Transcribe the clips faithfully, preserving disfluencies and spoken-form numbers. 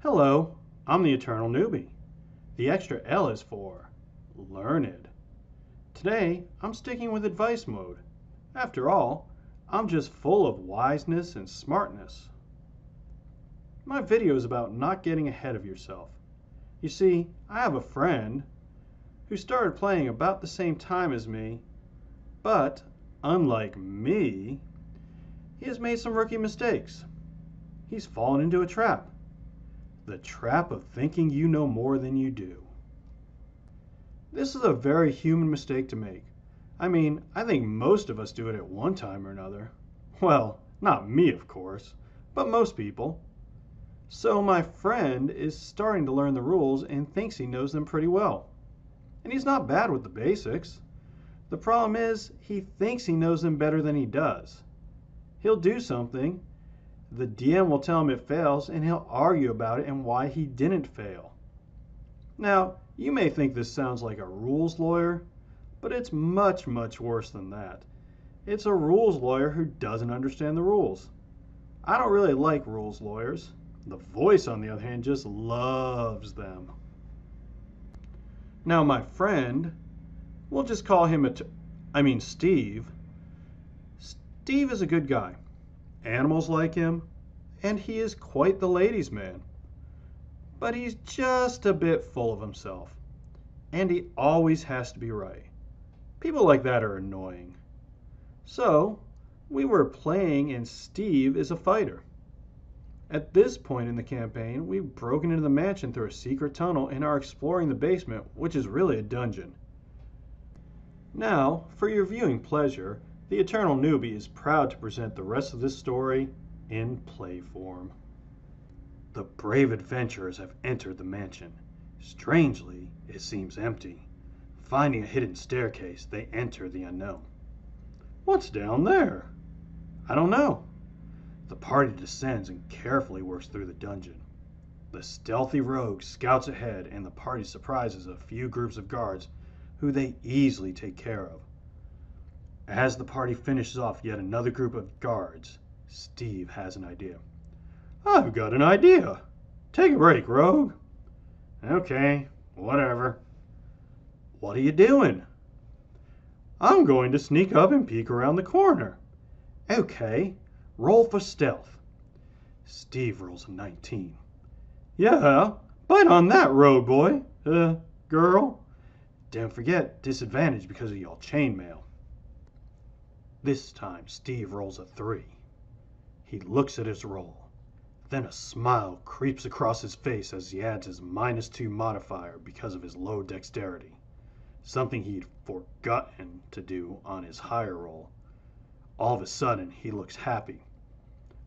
Hello, I'm the Eternal Newbie. The extra L is for learned. Today, I'm sticking with advice mode. After all, I'm just full of wiseness and smartness. My video is about not getting ahead of yourself. You see, I have a friend who started playing about the same time as me, but unlike me, he has made some rookie mistakes. He's fallen into a trap. The trap of thinking you know more than you do. This is a very human mistake to make. I mean, I think most of us do it at one time or another. Well, not me, of course, but most people. So my friend is starting to learn the rules and thinks he knows them pretty well. And he's not bad with the basics. The problem is, he thinks he knows them better than he does. He'll do something, the D M will tell him it fails, and he'll argue about it and why he didn't fail. Now, you may think this sounds like a rules lawyer, but it's much, much worse than that. It's a rules lawyer who doesn't understand the rules. I don't really like rules lawyers. The voice, on the other hand, just loves them. Now, my friend, we'll just call him, a t I mean, Steve. Steve is a good guy. Animals like him, and he is quite the ladies' man. But he's just a bit full of himself, and he always has to be right. People like that are annoying. So, we were playing, and Steve is a fighter. At this point in the campaign, we've broken into the mansion through a secret tunnel and are exploring the basement, which is really a dungeon. Now, for your viewing pleasure, the Eternal Newbie is proud to present the rest of this story in play form. The brave adventurers have entered the mansion. Strangely, it seems empty. Finding a hidden staircase, they enter the unknown. What's down there? I don't know. The party descends and carefully works through the dungeon. The stealthy rogue scouts ahead, and the party surprises a few groups of guards who they easily take care of. As the party finishes off yet another group of guards, Steve has an idea. I've got an idea. Take a break, rogue. Okay, whatever. What are you doing? I'm going to sneak up and peek around the corner. Okay, roll for stealth. Steve rolls a nineteen. Yeah, bite on that, rogue boy. Uh, girl. Don't forget disadvantage because of your chainmail. This time, Steve rolls a three. He looks at his roll. Then a smile creeps across his face as he adds his minus two modifier because of his low dexterity, something he'd forgotten to do on his higher roll. All of a sudden, he looks happy.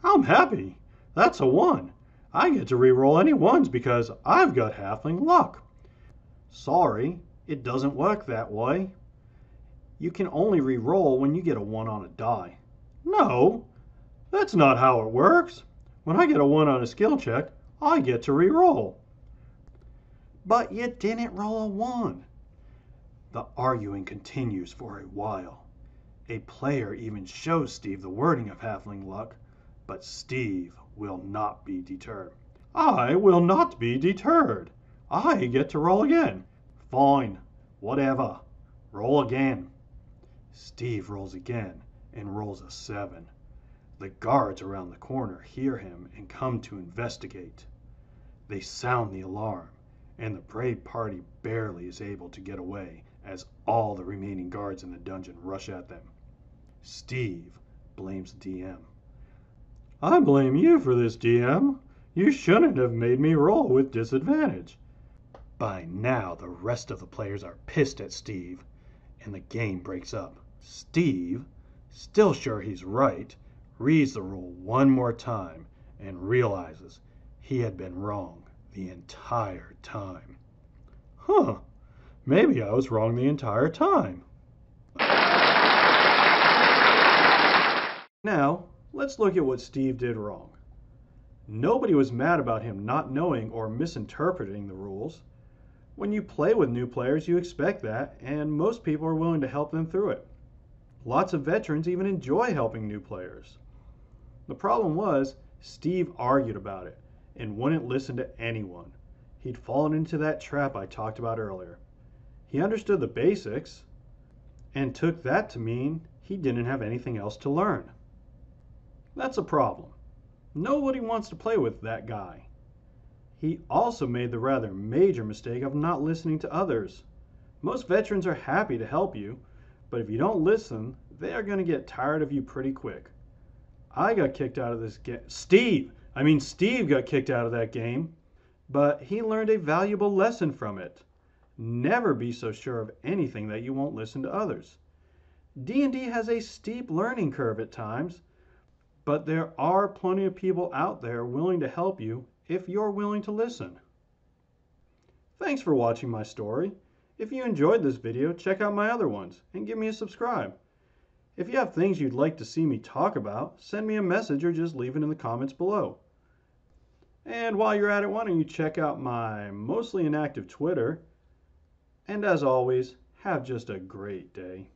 I'm happy. That's a one. I get to re-roll any ones because I've got halfling luck. Sorry, it doesn't work that way. You can only re-roll when you get a one on a die. No, that's not how it works. When I get a one on a skill check, I get to re-roll. But you didn't roll a one. The arguing continues for a while. A player even shows Steve the wording of halfling luck, but Steve will not be deterred. I will not be deterred. I get to roll again. Fine, whatever. Roll again. Steve rolls again and rolls a seven. The guards around the corner hear him and come to investigate. They sound the alarm, and the brave party barely is able to get away as all the remaining guards in the dungeon rush at them. Steve blames the D M. I blame you for this, D M. You shouldn't have made me roll with disadvantage. By now, the rest of the players are pissed at Steve, and the game breaks up. Steve, still sure he's right, reads the rule one more time and realizes he had been wrong the entire time. Huh, maybe I was wrong the entire time. Now, let's look at what Steve did wrong. Nobody was mad about him not knowing or misinterpreting the rules. When you play with new players, you expect that, and most people are willing to help them through it. Lots of veterans even enjoy helping new players. The problem was, Steve argued about it, and wouldn't listen to anyone. He'd fallen into that trap I talked about earlier. He understood the basics and took that to mean he didn't have anything else to learn. That's a problem. Nobody wants to play with that guy. He also made the rather major mistake of not listening to others. Most veterans are happy to help you, but if you don't listen, they are going to get tired of you pretty quick. I got kicked out of this game. Steve! I mean, Steve got kicked out of that game. But he learned a valuable lesson from it. Never be so sure of anything that you won't listen to others. D and D has a steep learning curve at times, but there are plenty of people out there willing to help you if you're willing to listen. Thanks for watching my story. If you enjoyed this video, check out my other ones and give me a subscribe. If you have things you'd like to see me talk about, send me a message or just leave it in the comments below. And while you're at it, why don't you check out my mostly inactive Twitter. And as always, have just a great day.